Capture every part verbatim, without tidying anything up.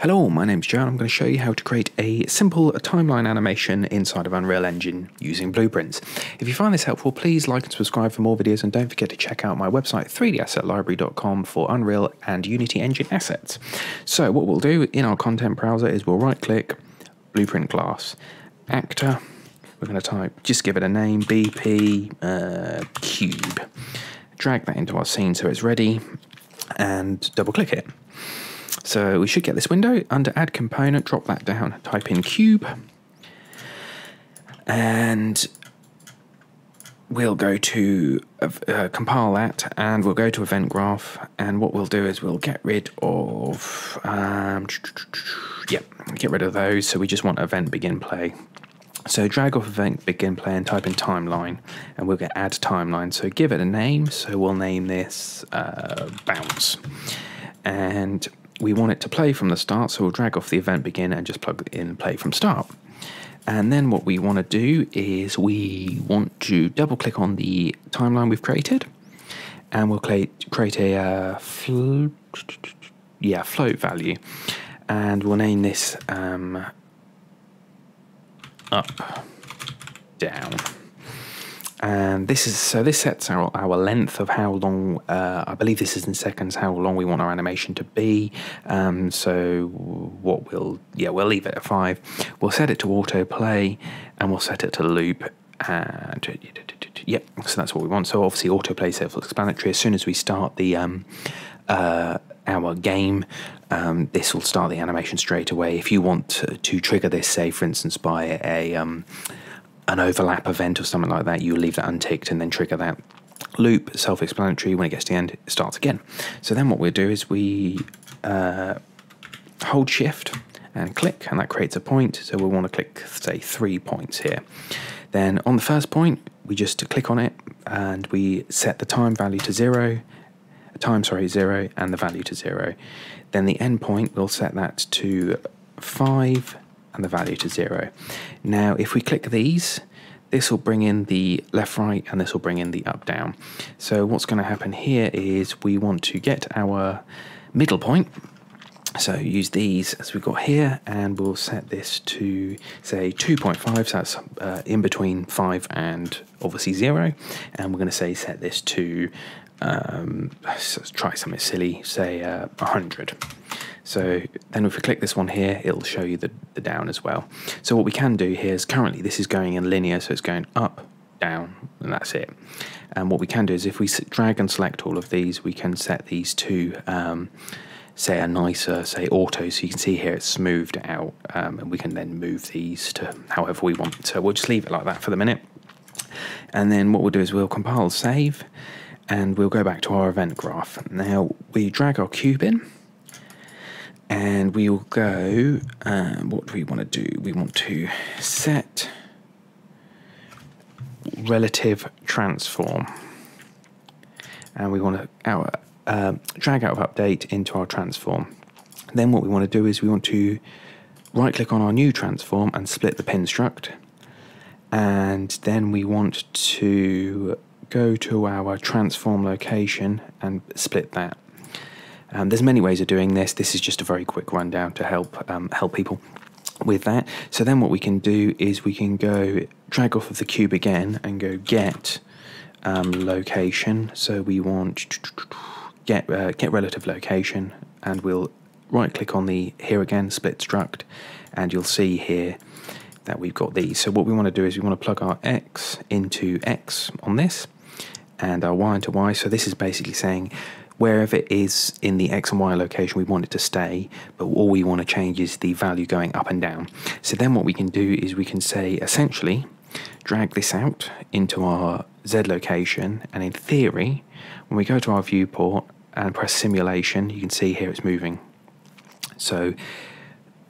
Hello, my name's John. I'm going to show you how to create a simple timeline animation inside of Unreal Engine using Blueprints. If you find this helpful, please like and subscribe for more videos, and don't forget to check out my website three D asset library dot com for Unreal and Unity Engine assets. So what we'll do in our content browser is we'll right click, Blueprint Class, actor, we're going to type, just give it a name, B P uh, cube, drag that into our scene so it's ready, and double click it. So we should get this window. Under add component, drop that down, type in cube, and we'll go to uh, compile that, and we'll go to event graph, and what we'll do is we'll get rid of um, yep, get rid of those. So we just want event begin play. So drag off event begin play and type in timeline, and we'll get add timeline. So give it a name, so we'll name this uh, bounce, and we want it to play from the start, so we'll drag off the event begin and just plug in play from start. And then what we want to do is we want to double click on the timeline we've created, and we'll create, create a uh, float, yeah, float value, and we'll name this um, up, down. And this is so this sets our, our length of how long, uh, I believe this is in seconds, how long we want our animation to be. Um, so what we'll, yeah, we'll leave it at five. We'll set it to autoplay, and we'll set it to loop. And yep, so that's what we want. So obviously autoplay is self-explanatory. As soon as we start the um, uh, our game, um, this will start the animation straight away. If you want to, to trigger this, say for instance by a um, an overlap event or something like that, you leave that unticked and then trigger that loop. Self-explanatory. When it gets to the end, it starts again. So then what we'll do is we uh, hold shift and click, and that creates a point. So we'll want to click, say, three points here. Then on the first point, we just click on it, and we set the time value to zero, time sorry zero, and the value to zero. Then the end point, we'll set that to five and the value to zero. Now, if we click these, this will bring in the left, right, and this will bring in the up, down. So what's going to happen here is we want to get our middle point. So use these as we've got here, and we'll set this to, say, two point five, so that's uh, in between five and obviously zero. And we're going to say set this to, um, let's try something silly, say uh, one hundred. So then if we click this one here, it'll show you the, the down as well. So what we can do here is currently this is going in linear, so it's going up, down, and that's it. And what we can do is if we drag and select all of these, we can set these to, um, say, a nicer, say, auto. So you can see here it's smoothed out, um, and we can then move these to however we want. So we'll just leave it like that for the minute. And then what we'll do is we'll compile, save, and we'll go back to our event graph. Now we drag our cube in, and we will go, um, what do we want to do? We want to set relative transform. And we want to our, uh, drag out of update into our transform. Then what we want to do is we want to right-click on our new transform and split the pin struct. And then we want to go to our transform location and split that. Um, there's many ways of doing this. This is just a very quick rundown to help um, help people with that. So then what we can do is we can go drag off of the cube again and go get um, location. So we want get uh, get relative location, and we'll right click on the here again, split struct, and you'll see here that we've got these. So what we want to do is we want to plug our X into X on this, and our Y into Y. So this is basically saying wherever it is in the X and Y location, we want it to stay, but all we want to change is the value going up and down. So then what we can do is we can say, essentially, drag this out into our Z location, and in theory, when we go to our viewport and press simulation, you can see here it's moving. So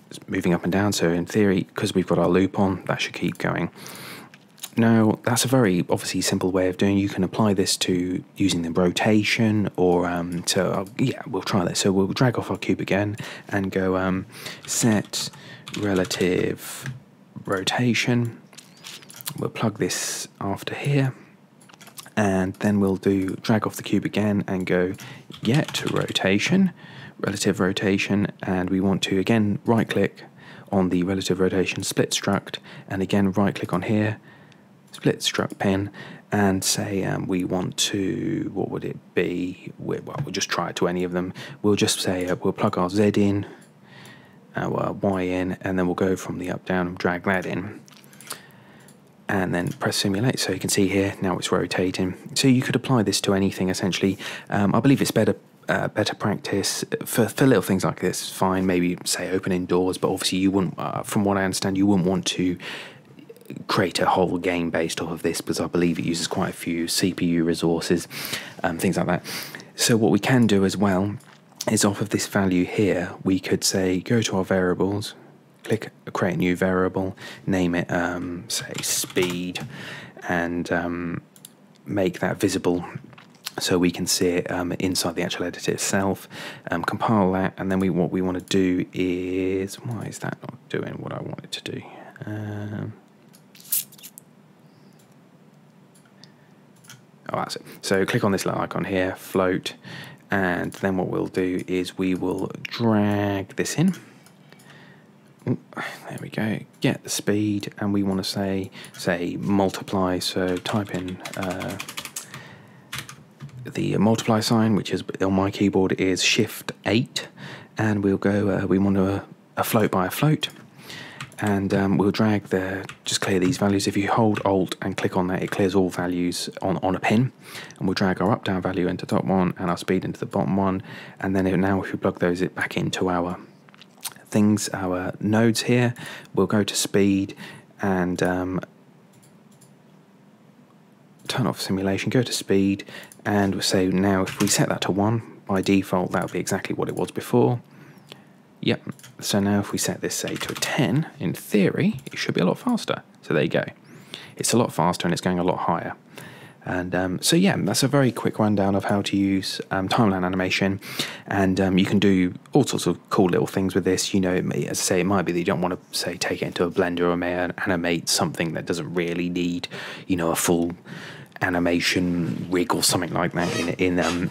it's moving up and down, so in theory, because we've got our loop on, that should keep going. Now, that's a very, obviously, simple way of doing it. You can apply this to using the rotation, or um, to, uh, yeah, we'll try that. So we'll drag off our cube again and go um, set relative rotation. We'll plug this after here, and then we'll do drag off the cube again and go get rotation relative rotation, and we want to again right click on the relative rotation split struct, and again right click on here, split struct pin, and say um, we want to, what would it be? We're, well, we'll just try it to any of them. We'll just say uh, we'll plug our Z in, our Y in, and then we'll go from the up down and drag that in. And then press simulate, so you can see here now it's rotating. So you could apply this to anything essentially. Um, I believe it's better uh, better practice for, for little things like this. Fine, maybe say open indoors, but obviously you wouldn't. Uh, from what I understand, you wouldn't want to create a whole game based off of this, because I believe it uses quite a few C P U resources, um, things like that. So what we can do as well is off of this value here, we could say go to our variables. Click create new variable, name it um, say speed, and um, make that visible so we can see it um, inside the actual editor itself. Um, compile that, and then we what we want to do is, why is that not doing what I want it to do? Um, oh, that's it. So click on this little icon here, float, and then what we'll do is we will drag this in. There we go, get the speed, and we want to say say multiply, so type in uh, the multiply sign, which is on my keyboard is shift eight, and we'll go uh, we want to uh, a float by a float, and um, we'll drag the, just clear these values. If you hold alt and click on that, it clears all values on, on a pin, and we'll drag our up down value into the top one and our speed into the bottom one, and then now if we plug those it back into our things, our nodes here, we'll go to speed and um, turn off simulation, go to speed, and we'll say now if we set that to one, by default that'll be exactly what it was before. Yep, so now if we set this say to a ten, in theory it should be a lot faster. So there you go, it's a lot faster and it's going a lot higher. And um, so yeah, that's a very quick rundown of how to use um, timeline animation, and um, you can do all sorts of cool little things with this. You know, it may, as I say, it might be that you don't want to say take it into a blender or may animate something that doesn't really need, you know, a full animation rig or something like that in in um,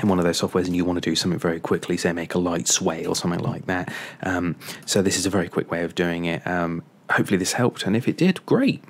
in one of those softwares, and you want to do something very quickly, say make a light sway or something like that. Um, so this is a very quick way of doing it. Um, hopefully this helped, and if it did, great.